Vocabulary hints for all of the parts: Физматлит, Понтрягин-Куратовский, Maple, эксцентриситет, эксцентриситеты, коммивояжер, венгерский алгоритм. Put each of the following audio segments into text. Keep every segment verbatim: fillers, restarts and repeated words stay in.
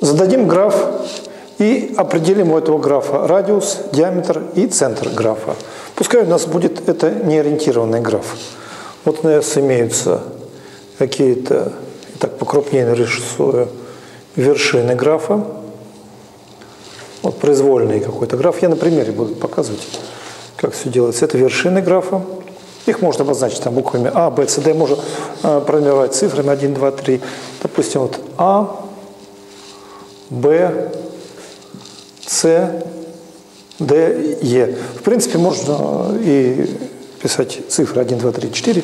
Зададим граф и определим у этого графа радиус, диаметр и центр графа. Пускай у нас будет это неориентированный граф. Вот у нас имеются какие-то, так покрупнее нарисую, вершины графа. Вот произвольный какой-то граф. Я на примере буду показывать, как все делается. Это вершины графа. Их можно обозначить там буквами А, Б, С, Д. Можно э, промежевать цифрами один, два, три. Допустим, вот А, Б, С, Д, Е. В принципе, можно и писать цифры один, два, три, четыре.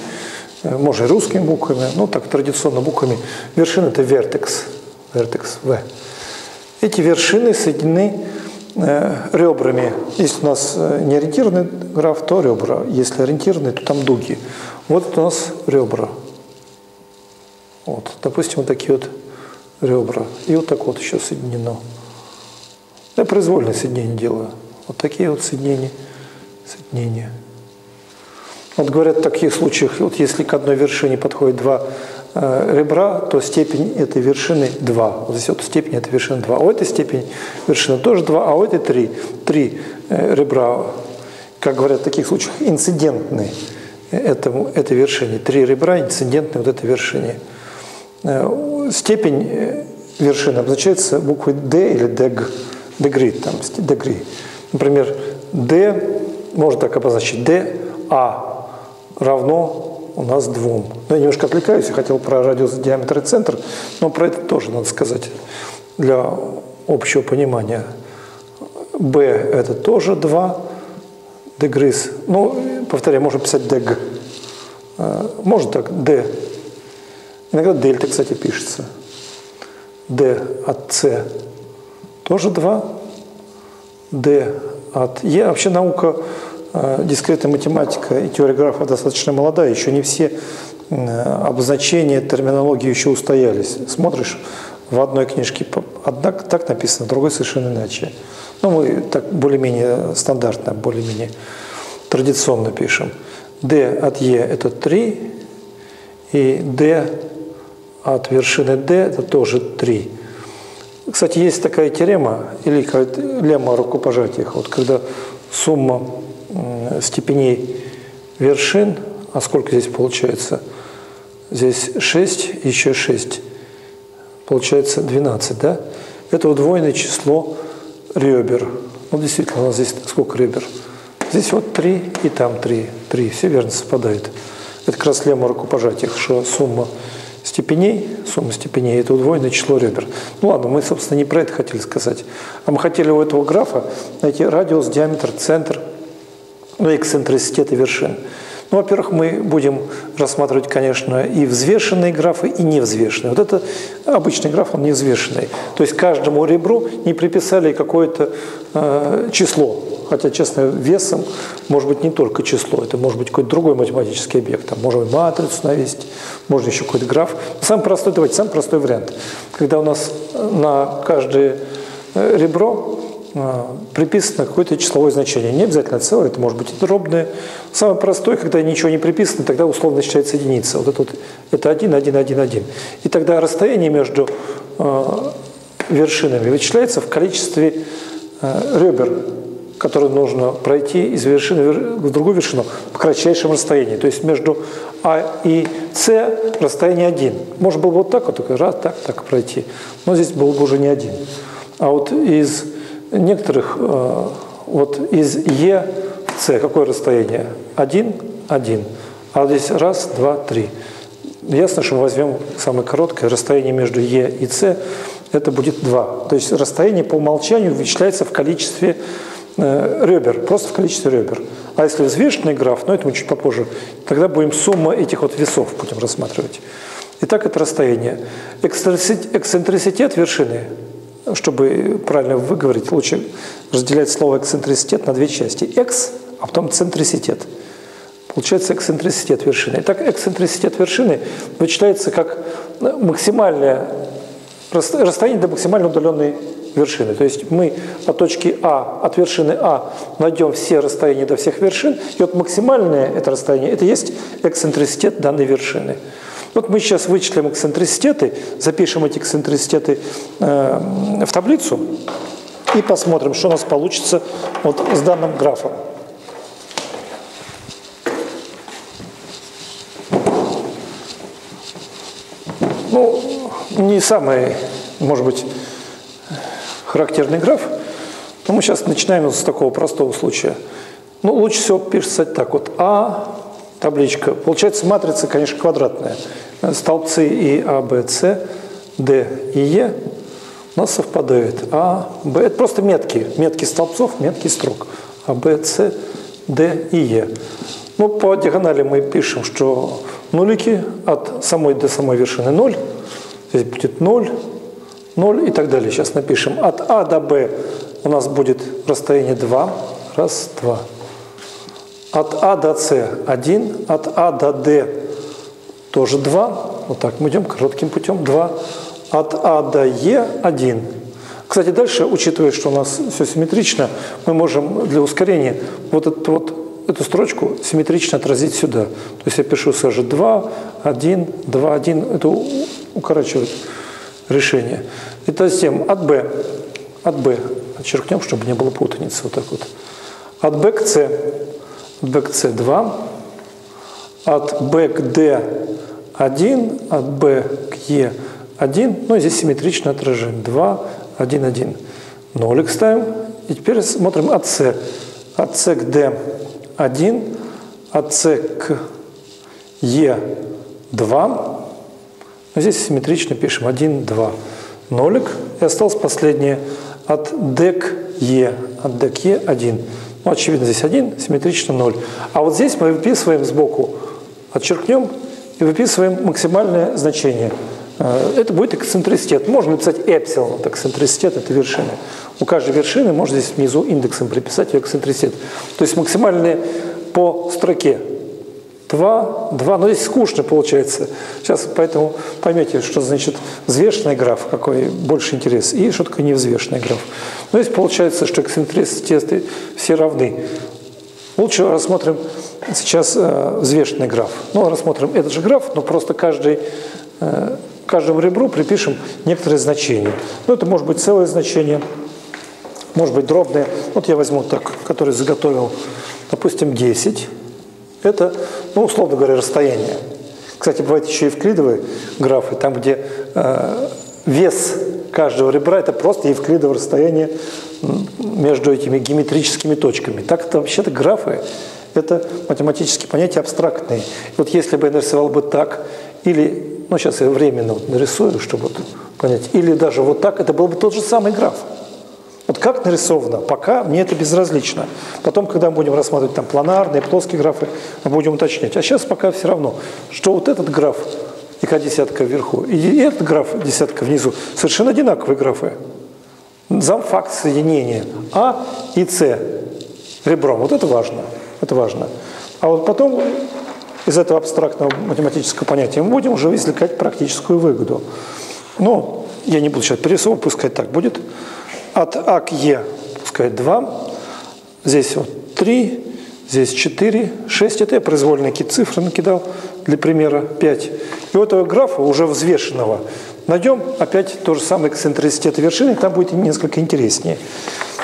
Можно и русскими буквами, ну так традиционно буквами. Вершина – это вертекс, вертекс В. Эти вершины соединены э, ребрами. Если у нас не ориентированный граф, то ребра. Если ориентированный, то там дуги. Вот у нас ребра. Вот, допустим, вот такие вот ребра. И вот так вот еще соединено. Я произвольное соединение делаю. Вот такие вот соединения. соединения. Вот говорят, в таких случаях, вот если к одной вершине подходит два э, ребра, то степень этой вершины два. Вот здесь вот степень этой вершины два. А у этой степени вершины тоже два, а у этой три. Три э, ребра, как говорят в таких случаях, инцидентны этому, этой вершине. Три ребра инцидентны вот этой вершине. Э, степень э, вершины обозначается буквой D или дег, дегри, там, дегри. Например, D, можно так обозначить, D, A. Равно у нас двум. Я немножко отвлекаюсь, я хотел про радиус, диаметр и центр, но про это тоже надо сказать для общего понимания. B это тоже два дегрис. Ну, повторяю, можно писать дег. Можно так, D. Иногда дельта, кстати, пишется. D от C тоже два. D от E. Вообще наука... Дискретная математика и теория графов достаточно молодая, еще не все обозначения, терминологии еще устоялись. Смотришь, в одной книжке одна так написано, в другой совершенно иначе. Ну, мы так более-менее стандартно, более-менее традиционно пишем. D от E это три, и D от вершины D это тоже три. Кстати, есть такая теорема, или как лемма о рукопожатиях, вот когда сумма степеней вершин, а сколько здесь получается? Здесь шесть, еще шесть. Получается двенадцать, да? Это удвоенное число ребер. Ну, действительно, у нас здесь сколько ребер? Здесь вот три и там три. три. Все верно совпадают. Это как раз лемма о рукопожатиях, что сумма степеней, сумма степеней – это удвоенное число ребер. Ну ладно, мы, собственно, не про это хотели сказать. А мы хотели у этого графа найти радиус, диаметр, центр, ну, эксцентриситеты вершин. Ну, во-первых, мы будем рассматривать, конечно, и взвешенные графы, и невзвешенные. Вот это обычный граф, он невзвешенный. То есть каждому ребру не приписали какое-то э, число. Хотя, честно, весом может быть не только число. Это может быть какой-то другой математический объект. Там можно матрицу навесить, можно еще какой-то граф. Самый простой, давайте, самый простой вариант. Когда у нас на каждое ребро приписано какое-то числовое значение. Не обязательно целое, это может быть и дробное. Самое простое, когда ничего не приписано, тогда условно считается единица. Вот это, вот, это один, один, один, один. И тогда расстояние между э, вершинами вычисляется в количестве э, ребер, которые нужно пройти из вершины в другую вершину по кратчайшему расстоянию. То есть между А и С расстояние один. Можно было бы вот так вот, только раз, так, так пройти. Но здесь было бы уже не один. А вот из некоторых, вот из Е в С, какое расстояние? один, один. А здесь раз, два, три. Ясно, что мы возьмем самое короткое расстояние между Е и С, это будет два. То есть расстояние по умолчанию вычисляется в количестве ребер, просто в количестве ребер. А если взвешенный граф, ну это мы чуть попозже, тогда будем сумму этих вот весов будем рассматривать. Итак, это расстояние. Эксцентриситет вершины, чтобы правильно выговорить, лучше разделять слово эксцентриситет на две части. Экс, а потом центриситет. Получается эксцентриситет вершины. Итак, эксцентриситет вершины вычитается как максимальное расстояние до максимально удаленной вершины. То есть мы по точке А, от вершины А, найдем все расстояния до всех вершин, и вот максимальное это расстояние, это есть эксцентриситет данной вершины. Вот мы сейчас вычислим эксцентриситеты, запишем эти эксцентриситеты э, в таблицу и посмотрим, что у нас получится вот с данным графом. Ну, не самый, может быть, характерный граф, но мы сейчас начинаем с такого простого случая. Ну, лучше всего пишется так вот. А, табличка. Получается, матрица, конечно, квадратная. Столбцы и А, Б, С, Д и Е у нас совпадают. А, Б. Это просто метки. Метки столбцов, метки строк. А, Б, С, Д и Е. Ну, по диагонали мы пишем, что нулики от самой до самой вершины ноль. Здесь будет ноль, ноль и так далее. Сейчас напишем. От А до Б у нас будет расстояние два. Раз, два. От А до С один, от А до Д тоже два. Вот так мы идем коротким путем. два. От А до Е один. Кстати, дальше, учитывая, что у нас все симметрично, мы можем для ускорения вот, этот, вот эту строчку симметрично отразить сюда. То есть я пишу сразу два, один, два, один. Это укорачивает решение. И затем от Б. От Б. Отчеркнем, чтобы не было путаницы. Вот так вот. От Б к С. От Б к С два, от Б к Д один, от Б к Е один, ну и здесь симметрично отражаем два, один, один. Нолик ставим, и теперь смотрим от С. От С к Д один, от С к Е два, ну, здесь симметрично пишем один, два. Нолик, и осталось последнее. От Д к Е, от Д к Е один. Ну, очевидно, здесь один, симметрично ноль. А вот здесь мы выписываем сбоку, отчеркнем и выписываем максимальное значение. Это будет эксцентриситет. Можно написать эпсилон, это эксцентриситет, это вершины. У каждой вершины можно здесь внизу индексом приписать ее эксцентриситет. То есть максимальное по строке. два, два, но здесь скучно получается. Сейчас поэтому поймете, что значит взвешенный граф, какой больше интерес, и что такое невзвешенный граф. Но здесь получается, что эксцентриситеты все равны. Лучше рассмотрим сейчас э, взвешенный граф. Ну, рассмотрим этот же граф, но просто каждый, э, каждому ребру припишем некоторые значения. Ну, это может быть целое значение, может быть дробное. Вот я возьму так, который заготовил, допустим, десять. Это, ну, условно говоря, расстояние. Кстати, бывают еще евклидовые графы, там, где э, вес каждого ребра – это просто евклидовое расстояние между этими геометрическими точками. Так это вообще-то графы – это математические понятия абстрактные. Вот если бы я нарисовал бы так, или, ну, сейчас я временно вот нарисую, чтобы вот понять, или даже вот так, это был бы тот же самый граф. Вот как нарисовано, пока мне это безразлично. Потом, когда мы будем рассматривать там планарные, плоские графы, мы будем уточнять. А сейчас пока все равно, что вот этот граф, и К десятка вверху, и этот граф, десятка внизу, совершенно одинаковые графы. Замфакт соединения А и С ребром. Вот это важно. Это важно. А вот потом из этого абстрактного математического понятия мы будем уже извлекать практическую выгоду. Но я не буду сейчас перерисовывать, пускай так будет. От А к Е, пускай два, здесь вот три, здесь четыре, шесть. Это я произвольные какие-то цифры накидал для примера, пять. И у этого графа, уже взвешенного, найдем опять тот же самый эксцентриситет вершины, там будет несколько интереснее.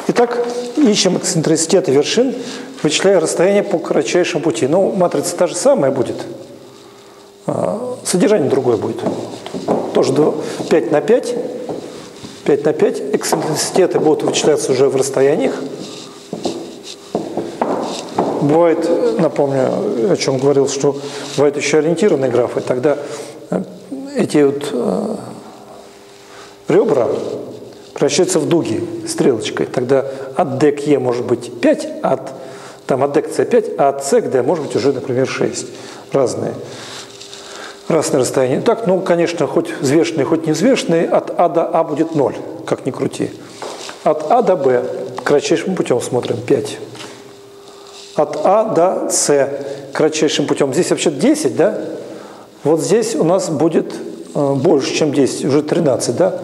Итак, ищем эксцентриситет вершин, вычисляя расстояние по кратчайшему пути. Ну, матрица та же самая будет, содержание другое будет. Тоже пять на пять. пять на пять, эксцентриситеты будут вычисляться уже в расстояниях. Бывает, напомню, о чем говорил, что бывают еще ориентированные графы. Тогда эти вот ребра превращаются в дуги стрелочкой. Тогда от D к E может быть пять, от, там, от D к C пять, а от C к D может быть уже, например, шесть. Разные. Разное расстояние. Так, ну, конечно, хоть взвешенные, хоть невзвешенные, от А до А будет ноль, как ни крути. От А до Б кратчайшим путем смотрим пять. От А до С кратчайшим путем. Здесь вообще десять, да? Вот здесь у нас будет больше, чем десять, уже тринадцать, да?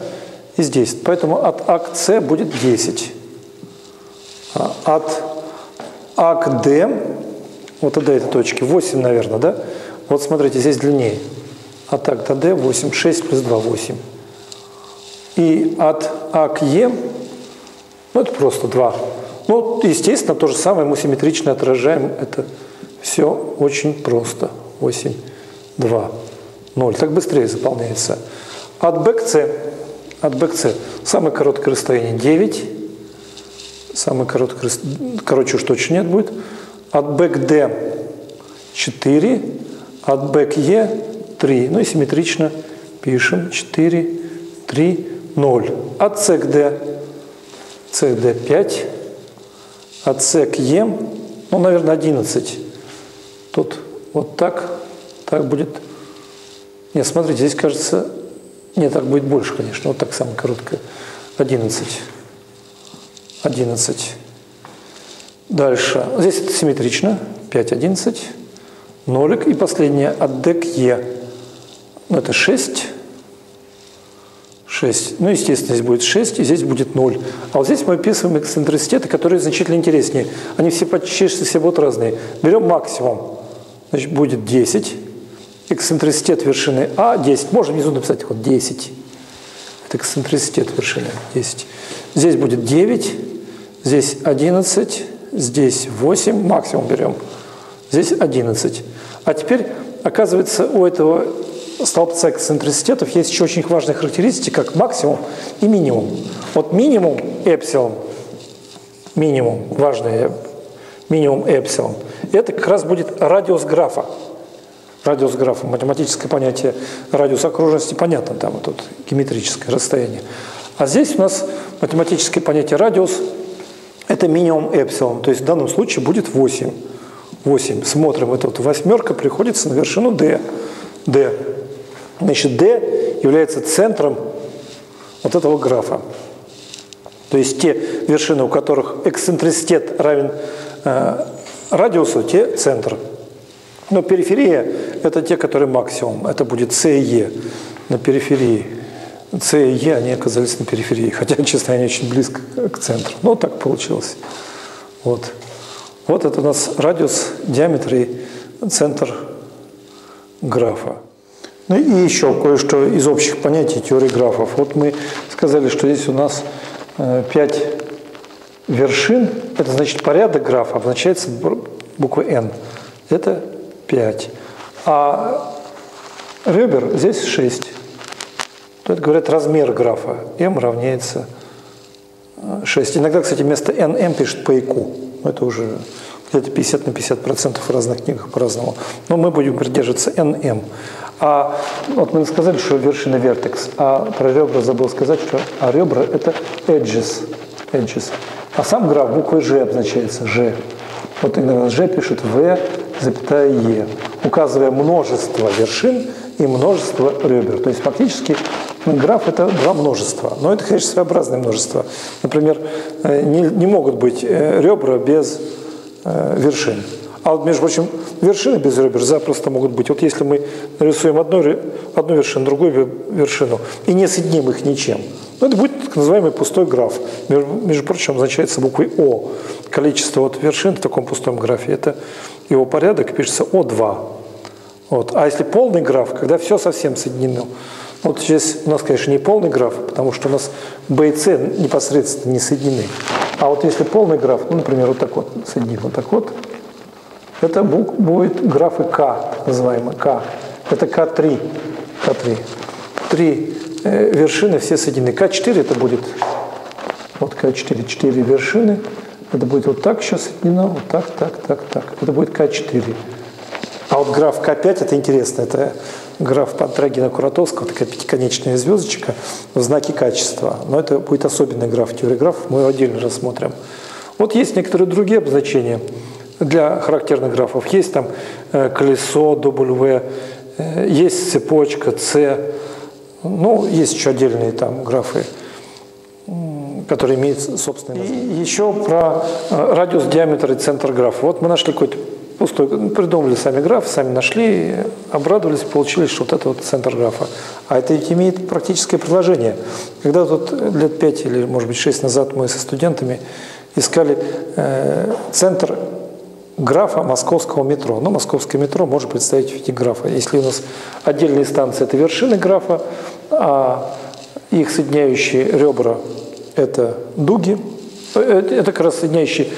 И здесь. Поэтому от А к С будет десять. От А к Д, вот до этой точки, восемь, наверное, да? Вот смотрите, здесь длиннее. от А к Д восемь, шесть плюс два, восемь. И от А к Е, ну это просто два. Ну, естественно, то же самое мы симметрично отражаем. Это все очень просто. восемь, два, ноль. Так быстрее заполняется. От Б к С. От Б к С. Самое короткое расстояние девять. Самое короткое, короче уж точно нет будет. От Б к Д четыре. От Б к Е три. Ну и симметрично пишем четыре, три, ноль. От С к Д. С к Д пять. От С к Е, ну, наверное, одиннадцать. Тут вот так, так будет. Нет, смотрите, здесь, кажется, нет, так будет больше, конечно. Вот так самое короткое. одиннадцать. одиннадцать. Дальше. Здесь это симметрично. пять, одиннадцать. Нолик. И последнее от Д к Е. Ну, это шесть. шесть. Ну, естественно, здесь будет шесть, и здесь будет ноль. А вот здесь мы описываем эксцентриситеты, которые значительно интереснее. Они все почти все будут разные. Берем максимум. Значит, будет десять. Эксцентриситет вершины А десять. Можно внизу написать вот десять. Это эксцентриситет вершины десять. Здесь будет девять. Здесь одиннадцать. Здесь восемь. Максимум берем. Здесь одиннадцать. А теперь, оказывается, у этого столбца эксцентриситетов есть еще очень важные характеристики, как максимум и минимум. Вот минимум эпсилон, минимум, важное, минимум эпсилон, это как раз будет радиус графа. Радиус графа, математическое понятие, радиус окружности, понятно, там вот тут геометрическое расстояние. А здесь у нас математическое понятие радиус, это минимум эпсилон, то есть в данном случае будет восемь. восемь. Смотрим, эта вот восьмерка приходится на вершину D. D. Значит, D является центром вот этого графа. То есть те вершины, у которых эксцентриситет равен э, радиусу, те центр. Но периферия – это те, которые максимум. Это будет С и Е на периферии. С и Е, они оказались на периферии, хотя, честно, они очень близко к центру. Но так получилось. Вот, вот это у нас радиус, диаметр и центр графа. Ну и еще кое-что из общих понятий теории графов. Вот мы сказали, что здесь у нас пять вершин. Это значит порядок графа обозначается буквой N. Это пять. А ребер здесь шесть. Тут говорят размер графа. M равняется шесть. Иногда, кстати, вместо эн эм пишут по ай кью. Это уже где-то пятьдесят на пятьдесят процентов в разных книгах по-разному. Но мы будем придерживаться эн эм. А вот мы сказали, что вершина вертекс, а про ребра забыл сказать, что а ребра это edges, edges. А сам граф буквой G обозначается G. Вот иногда G пишут V, запятая E, указывая множество вершин и множество ребер. То есть фактически граф это два множества. Но это, конечно, своеобразное множество. Например, не, не могут быть ребра без вершин. А вот, между прочим, вершины без ребер запросто могут быть. Вот если мы нарисуем одну, одну вершину, другую вершину, и не соединим их ничем, это будет так называемый пустой граф. Между, между прочим, означается буквой О. Количество вот вершин в таком пустом графе, это его порядок, пишется О2. Вот. А если полный граф, когда все совсем соединено, вот здесь у нас, конечно, не полный граф, потому что у нас Б и С непосредственно не соединены. А вот если полный граф, ну, например, вот так вот соединим, вот так вот, это будет графы К, так называемые К. Это К3. К3. Три вершины все соединены. К4 это будет, вот К4, четыре вершины. Это будет вот так еще соединено, вот так, так, так, так. Это будет К4. А вот граф К5, это интересно, это граф Понтрягина-Куратовского, такая пятиконечная звездочка в знаке качества. Но это будет особенный граф теории графов, мы его отдельно рассмотрим. Вот есть некоторые другие обозначения для характерных графов. Есть там колесо W, есть цепочка C, ну, есть еще отдельные там графы, которые имеют собственные названия. И еще про радиус, диаметр и центр графа. Вот мы нашли какой-то пустой, придумали сами граф, сами нашли, обрадовались, получили, что вот это вот центр графа. А это ведь имеет практическое приложение. Когда тут лет пять или, может быть, шесть назад мы со студентами искали э, центр графа московского метро. Но московское метро можно представить в виде графа. Если у нас отдельные станции – это вершины графа, а их соединяющие ребра – это дуги, это как раз соединяющие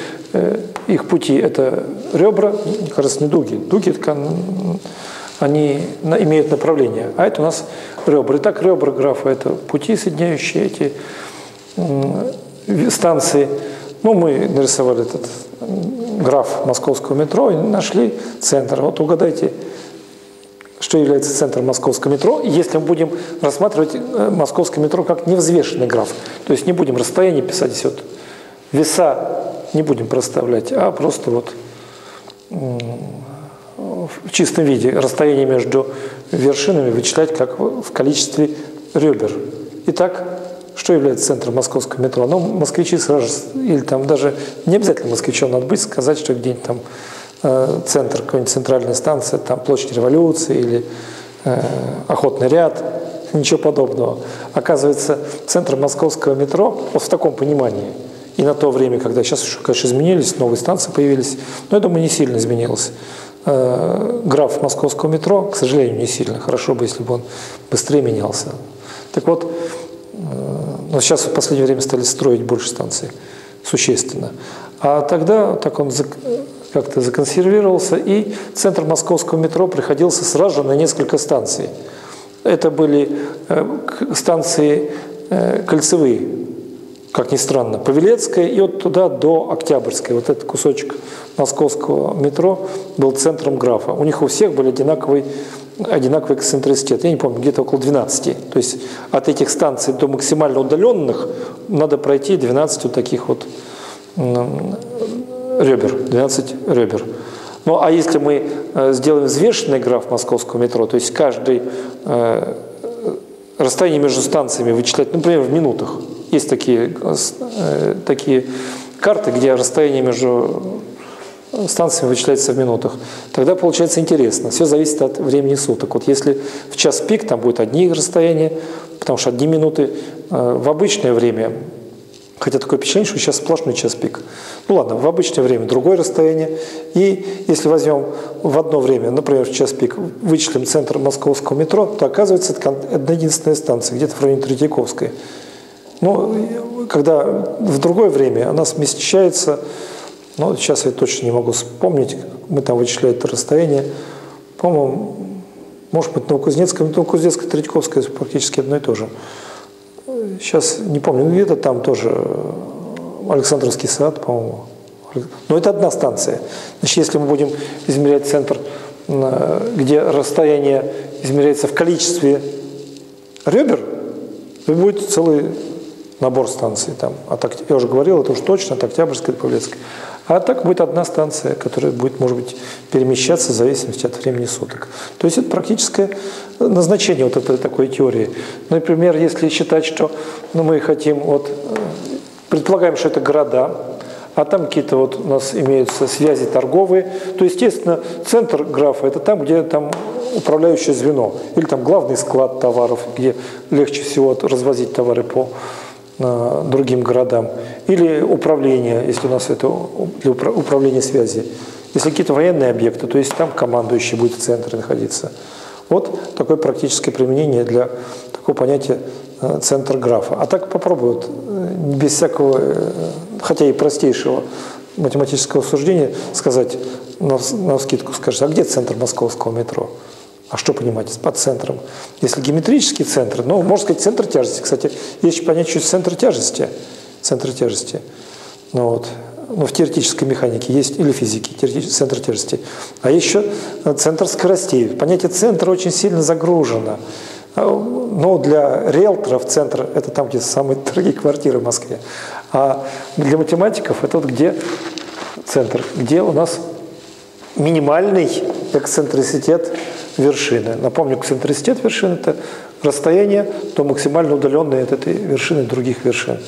их пути – это ребра, как раз не дуги, дуги – они имеют направление, а это у нас ребра. Итак, ребра графа – это пути, соединяющие эти станции. Ну, мы нарисовали этот граф московского метро и нашли центр. Вот угадайте, что является центром московского метро, если мы будем рассматривать московское метро как невзвешенный граф. То есть не будем расстояние писать здесь, вот, веса не будем проставлять, а просто вот в чистом виде расстояние между вершинами вычислять как в количестве ребер. Итак, что является центром московского метро? Ну, москвичи сразу же, или там даже не обязательно москвичом надо быть, сказать, что где-нибудь там э, центр, какая-нибудь центральная станция, там площадь Революции или э, Охотный ряд, ничего подобного. Оказывается, центр московского метро, вот в таком понимании, и на то время, когда сейчас еще, конечно, изменились, новые станции появились, но, я думаю, не сильно изменилось. Э, граф московского метро, к сожалению, не сильно. Хорошо бы, если бы он быстрее менялся. Так вот, но сейчас в последнее время стали строить больше станций, существенно. А тогда так он как-то законсервировался, и центр московского метро приходился сразу же на несколько станций. Это были станции кольцевые, как ни странно, Павелецкая и вот туда до Октябрьской. Вот этот кусочек московского метро был центром графа. У них у всех были одинаковые одинаковый эксцентриситет, я не помню, где-то около двенадцати. То есть от этих станций до максимально удаленных надо пройти двенадцать вот таких вот ребер, двенадцать ребер. Ну а если мы сделаем взвешенный граф московского метро, то есть каждый расстояние между станциями вычислять, например, в минутах. Есть такие, такие карты, где расстояние между станциями вычисляется в минутах, тогда получается интересно. Все зависит от времени суток. Вот если в час пик, там будут одни расстояния, потому что одни минуты в обычное время, хотя такое впечатление, что сейчас сплошной час пик. Ну ладно, в обычное время другое расстояние. И если возьмем в одно время, например, в час пик, вычислим центр московского метро, то оказывается, это одна единственная станция, где-то в районе Третьяковской. Но когда в другое время она смещается. Но сейчас я точно не могу вспомнить, мы там вычисляли это расстояние. По-моему, может быть, Новокузнецкая, Новокузнецкая, Третьяковская практически одно и то же. Сейчас не помню, где-то там тоже Александровский сад, по-моему. Но это одна станция. Значит, если мы будем измерять центр, где расстояние измеряется в количестве ребер, то будет целый набор станций. Там. Я уже говорил, это уж точно от Октябрьской до Павелецкой. А так будет одна станция, которая будет, может быть, перемещаться в зависимости от времени суток. То есть это практическое назначение вот этой такой теории. Например, если считать, что ну, мы хотим, вот, предполагаем, что это города, а там какие-то вот у нас имеются связи торговые, то, естественно, центр графа – это там, где там управляющее звено, или там главный склад товаров, где легче всего развозить товары по другим городам, или управление, если у нас это для управления связи, если какие-то военные объекты, то есть там командующий будет в центре находиться. Вот такое практическое применение для такого понятия центр графа. А так попробуют без всякого, хотя и простейшего математического суждения сказать, навскидку скажешь, а где центр московского метро? А что понимать под центром? Если геометрический центр, ну, можно сказать, центр тяжести. Кстати, есть понятие еще центр тяжести. Центр тяжести. Ну, вот. Ну, в теоретической механике есть, или физике, центр тяжести. А еще центр скоростей. Понятие центра очень сильно загружено. Но для риэлторов центр – это там, где самые дорогие квартиры в Москве. А для математиков – это вот где центр, где у нас минимальный эксцентриситет вершины. Напомню, эксцентриситет вершины – это расстояние, то максимально удаленное от этой вершины других вершин.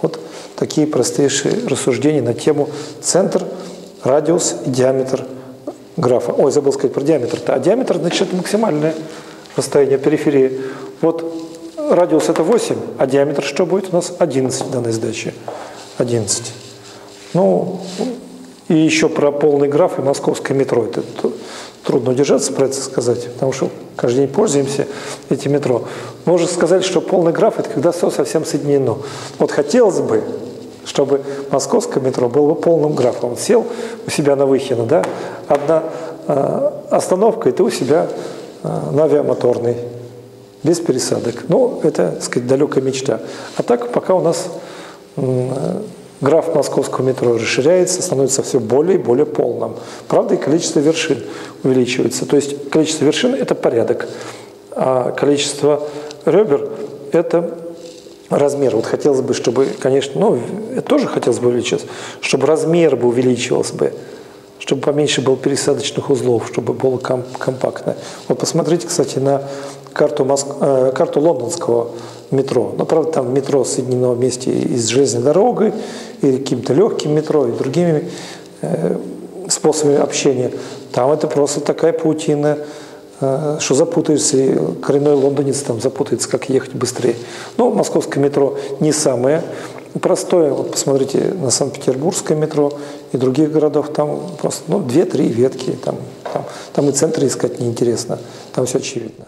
Вот такие простейшие рассуждения на тему центр, радиус и диаметр графа. Ой, забыл сказать про диаметр-то. А диаметр, значит, максимальное расстояние периферии. Вот радиус – это восемь, а диаметр что будет у нас? одиннадцать в данной задаче. одиннадцать. Ну, И еще про полный граф и московское метро. Это трудно удержаться про это сказать, потому что каждый день пользуемся этим метро. Можно сказать, что полный граф – это когда все совсем соединено. Вот хотелось бы, чтобы московское метро было бы полным графом. Он сел у себя на Выхино, да? Одна э, остановка, и ты у себя э, на Авиамоторной, без пересадок. Ну, это, так сказать, далекая мечта. А так пока у нас э, граф московского метро расширяется, становится все более и более полным. Правда, и количество вершин увеличивается. То есть количество вершин – это порядок, а количество ребер – это размер. Вот хотелось бы, чтобы, конечно, ну, это тоже хотелось бы увеличить, чтобы размер бы увеличивался бы, чтобы поменьше было пересадочных узлов, чтобы было компактно. Вот посмотрите, кстати, на карту, Моск... карту лондонского метро. Ну, правда, там метро соединено вместе и с железной дорогой, и каким-то легким метро, и другими э, способами общения. Там это просто такая паутина, что запутаешься, и коренной лондонец там запутается, как ехать быстрее. Но московское метро не самое простое. Вот посмотрите на Санкт-Петербургское метро и других городов, там просто ну, две-три ветки, там, там, там и центры искать неинтересно, там все очевидно.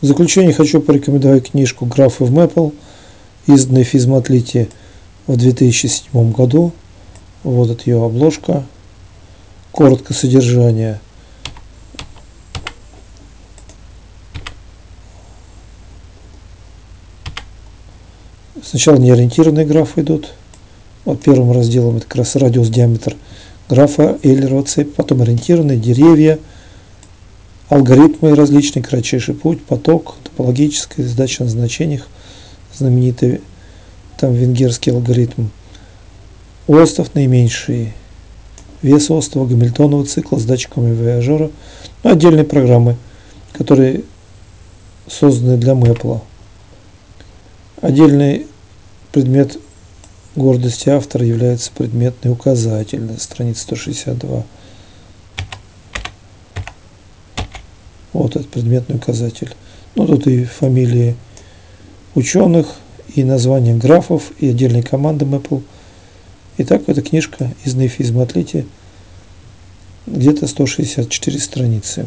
В заключение хочу порекомендовать книжку «Графы в Maple», изданной в Физматлите в две тысячи седьмом году. Вот это ее обложка. Коротко содержание. Сначала неориентированные графы идут. Вот первым разделом это как раз радиус, диаметр графа, эйлерова цепь. Потом ориентированные, деревья, алгоритмы различные, кратчайший путь, поток, топологическая задача на значениях, знаменитый там венгерский алгоритм. Остов наименьший, вес остова, гамильтонного цикла, задача коммивояжера. Ну, отдельные программы, которые созданы для Мэпла. Отдельный предмет гордости автора является предметный указатель, страница сто шестьдесят два. Вот этот предметный указатель. Ну, тут и фамилии ученых, и названия графов, и отдельные команды Maple. Итак, эта книжка из Физматлита, где-то сто шестьдесят четыре страницы.